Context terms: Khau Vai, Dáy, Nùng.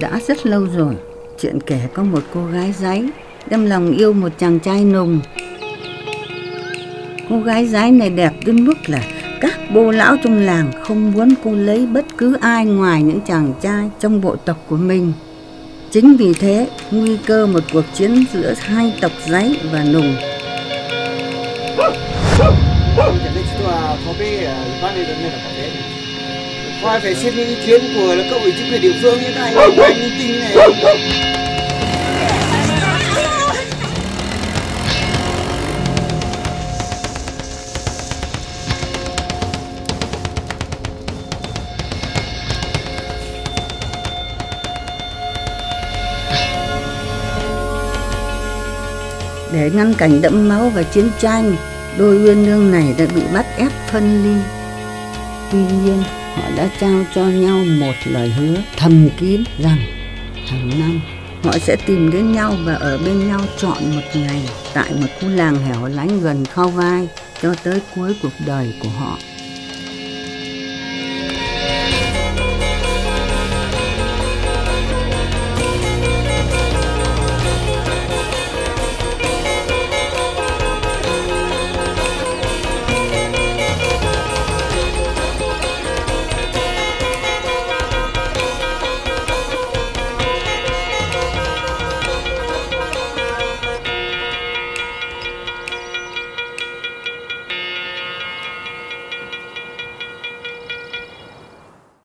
Đã rất lâu rồi, chuyện kể có một cô gái Dáy đem lòng yêu một chàng trai Nùng. Cô gái Dáy này đẹp đến mức là các bô lão trong làng không muốn cô lấy bất cứ ai ngoài những chàng trai trong bộ tộc của mình. Chính vì thế, nguy cơ một cuộc chiến giữa hai tộc Dáy và Nùng. Khoai phải xin ý kiến của các ủy chính quyền địa phương như này, anh tin này. Để ngăn cảnh đẫm máu và chiến tranh, đôi uyên ương này đã bị bắt ép phân ly. Tuy nhiên, họ đã trao cho nhau một lời hứa thầm kín rằng hàng năm họ sẽ tìm đến nhau và ở bên nhau trọn một ngày tại một khu làng hẻo lánh gần Khau Vai cho tới cuối cuộc đời của họ.